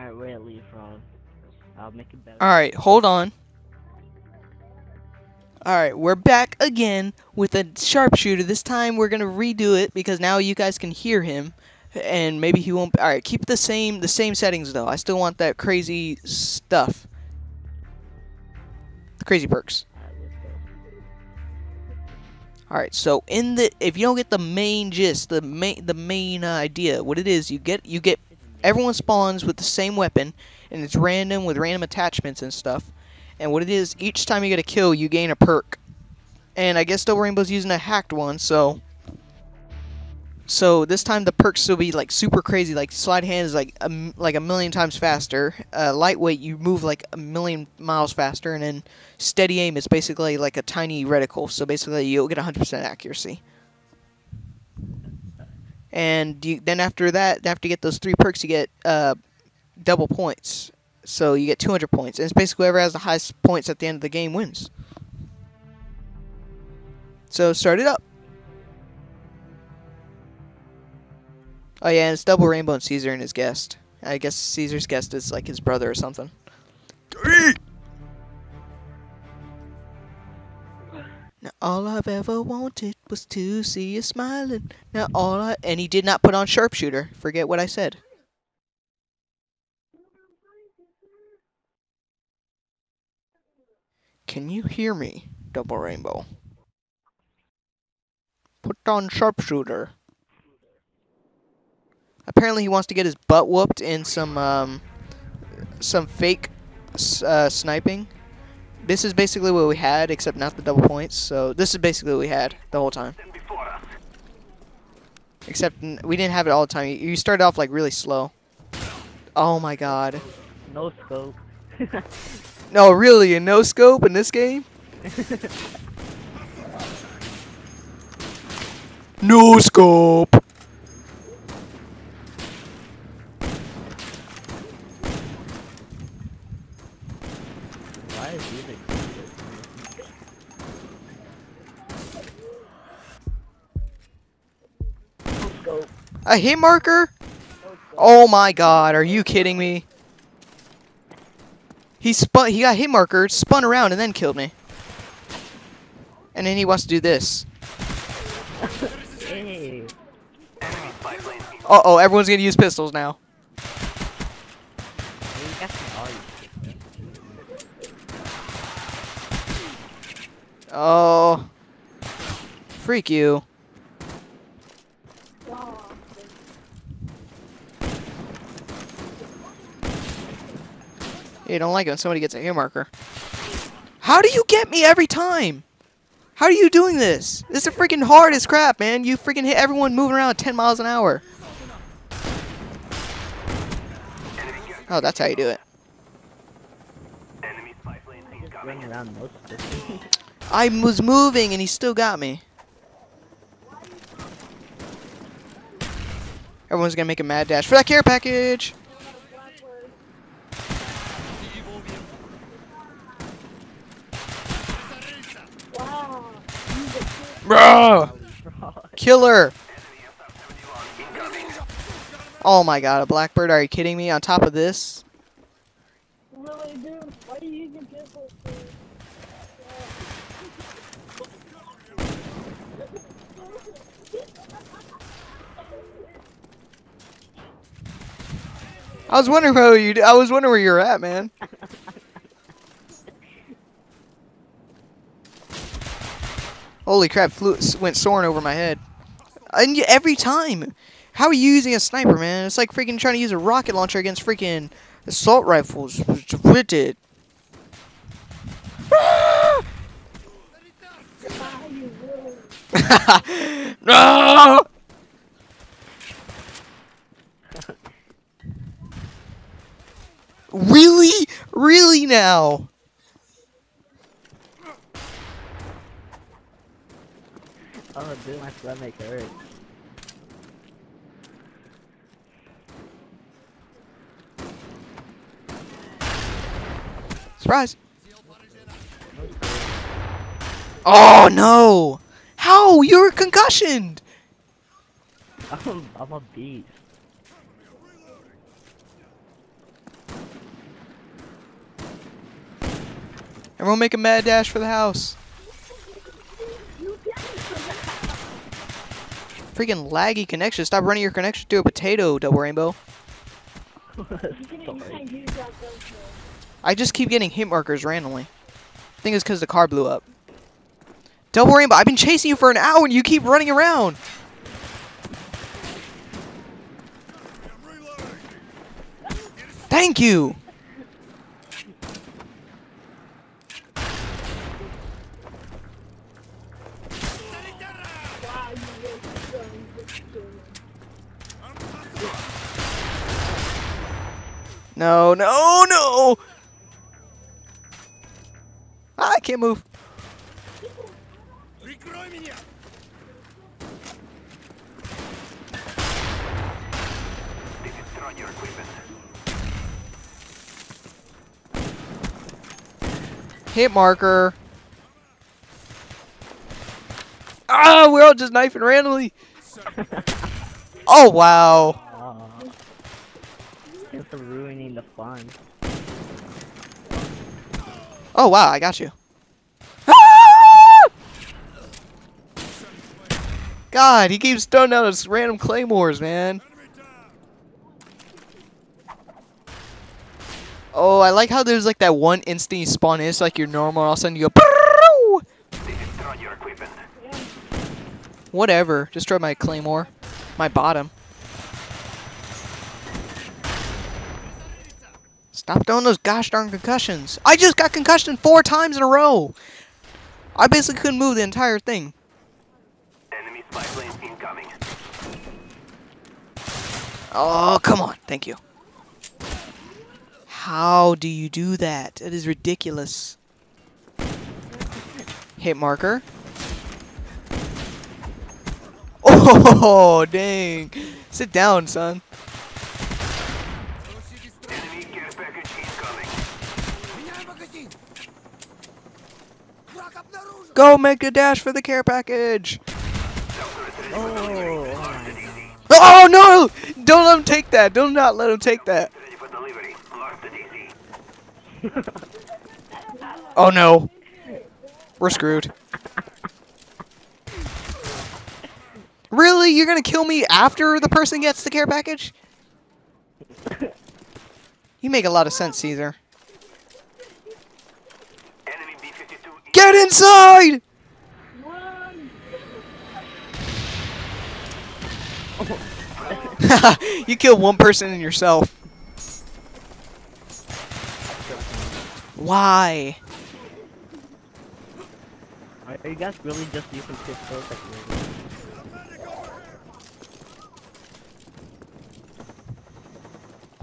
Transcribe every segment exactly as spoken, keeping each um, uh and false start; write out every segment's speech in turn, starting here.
Alright, where it leave from. I'll make it better. Alright, hold on. Alright, we're back again with a sharpshooter. This time we're gonna redo it because now you guys can hear him. And maybe he won't. Alright, keep the same the same settings though. I still want that crazy stuff. The crazy perks. Alright, so in the if you don't get the main gist, the main the main uh, idea, what it is, you get you get everyone spawns with the same weapon, and it's random with random attachments and stuff. And what it is, each time you get a kill, you gain a perk. And I guess Double Rainbow's using a hacked one, so... So this time the perks will be like super crazy, like Slide Hand is like a, like a million times faster. Uh, lightweight, you move like a million miles faster. And then Steady Aim is basically like a tiny reticle, so basically you'll get one hundred percent accuracy. And you, then after that, after you get those three perks, you get uh, double points. So you get two hundred points, and it's basically whoever has the highest points at the end of the game wins. So start it up. Oh yeah, and it's Double Rainbow and Caesar and his guest. I guess Caesar's guest is like his brother or something. Now all I've ever wanted was to see you smiling. Now all I and he did not put on sharpshooter. Forget what I said. Can you hear me, Double Rainbow? Put on sharpshooter. Apparently he wants to get his butt whooped in some um, some fake uh, sniping. This is basically what we had, except not the double points. So this is basically what we had the whole time. Except we didn't have it all the time. You started off like really slow. Oh my god. No scope. No, really, a no scope in this game? No scope. Why is he the no scope? A hit marker? No oh my god, are you kidding me? He spun. He got hit marker, spun around, and then killed me. And then he wants to do this. Hey. Uh oh, everyone's gonna use pistols now. Oh, freak you! You don't like it when somebody gets a hit marker. How do you get me every time? How are you doing this? This is freaking hard as crap, man. You freaking hit everyone moving around at ten miles an hour. Oh, that's how you do it. I was moving and he still got me. Everyone's gonna make a mad dash for that care package. Bro! Killer! Oh my god, a blackbird, are you kidding me? On top of this? Really, dude? Why do you even get those things? I was wondering how you I was wondering where you were at, man. Holy crap, flew, went soaring over my head. And every time! How are you using a sniper, man? It's like freaking trying to use a rocket launcher against freaking assault rifles. It's wicked. No! Really? Really now? Oh, dude, my stomach hurts. Surprise! Oh no! How? You're concussioned! I'm, I'm a beast. Everyone make a mad dash for the house. Freaking laggy connection. Stop running your connection to a potato, Double Rainbow. I just keep getting hit markers randomly. I think it's because the car blew up. Double Rainbow, I've been chasing you for an hour and you keep running around. Thank you. No, no, no! Ah, I can't move. Hit marker. Ah, we're all just knifing randomly. Oh, wow. For ruining the fun. Oh wow, I got you. Ah! God, he keeps throwing out his random claymores, man. Oh, I like how there's like that one instant you spawn in, it's like your normal, all of a sudden you go. Destroy your equipment. Whatever, destroy my claymore, my bottom. Stop throwing those gosh darn concussions. I just got concussion four times in a row. I basically couldn't move the entire thing. Enemy spy plane incoming. Oh, come on. Thank you. How do you do that? It is ridiculous. Hit marker. Oh, dang. Sit down, son. Go make a dash for the care package! Oh, oh no! Don't let him take that! Do not let him take that! Oh no! We're screwed. Really? You're gonna kill me after the person gets the care package? You make a lot of sense, Caesar. Get inside! You kill one person and yourself. Why? Are you guys really just using pistols?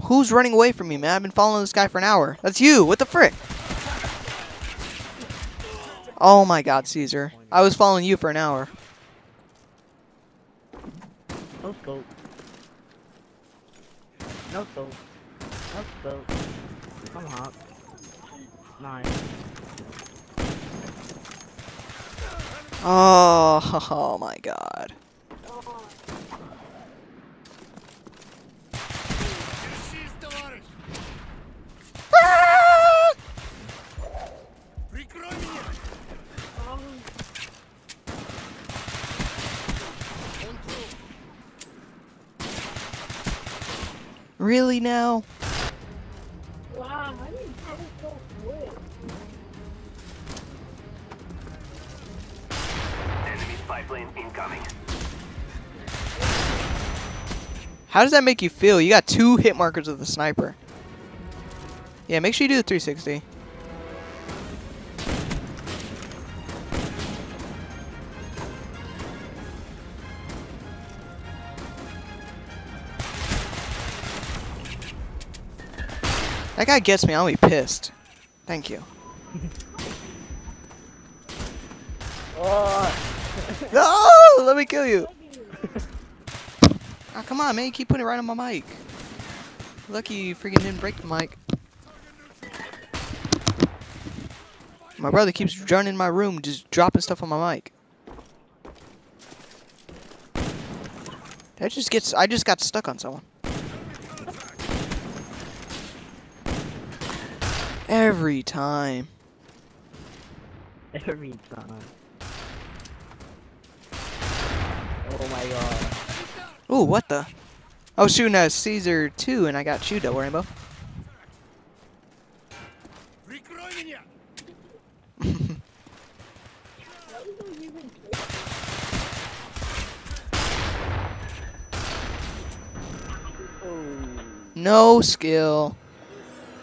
Who's running away from me, man? I've been following this guy for an hour. That's you. What the frick? Oh my god, Caesar. I was following you for an hour. No scope. No scope. No scope. Come hop. Nice. Oh, oh my god. Really now? Wow, I didn't get it so quick. Enemy spy plane incoming. How does that make you feel? You got two hit markers with the sniper. Yeah, make sure you do the three sixty. That guy gets me, I'll be pissed. Thank you. Oh. No! Let me kill you! Ah, come on, man. You keep putting it right on my mic. Lucky you freaking didn't break the mic. My brother keeps running in my room, just dropping stuff on my mic. That just gets... I just got stuck on someone. Every time. every time. Oh my god. Ooh, what the? I was shooting at Caesar too, and I got chewed up, Rainbow. No skill. That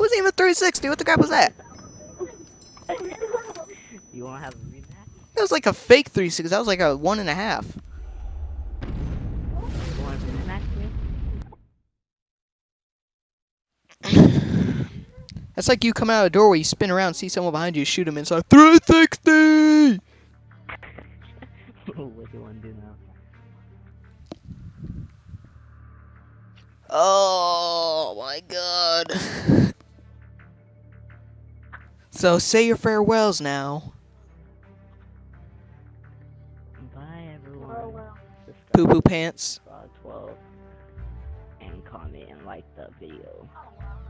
wasn't even three sixty. What the crap was that? You want to have a rematch? That was like a fake three sixty. That was like a one and a half. You want to rematch me? That's like you come out of a door where you spin around, see someone behind you, shoot him, and it's like three sixty! What do you want to do now? Oh my god. So say your farewells now. Bye everyone. Oh, well. Poo poo pants. twelve. And comment and like the video. Oh, well.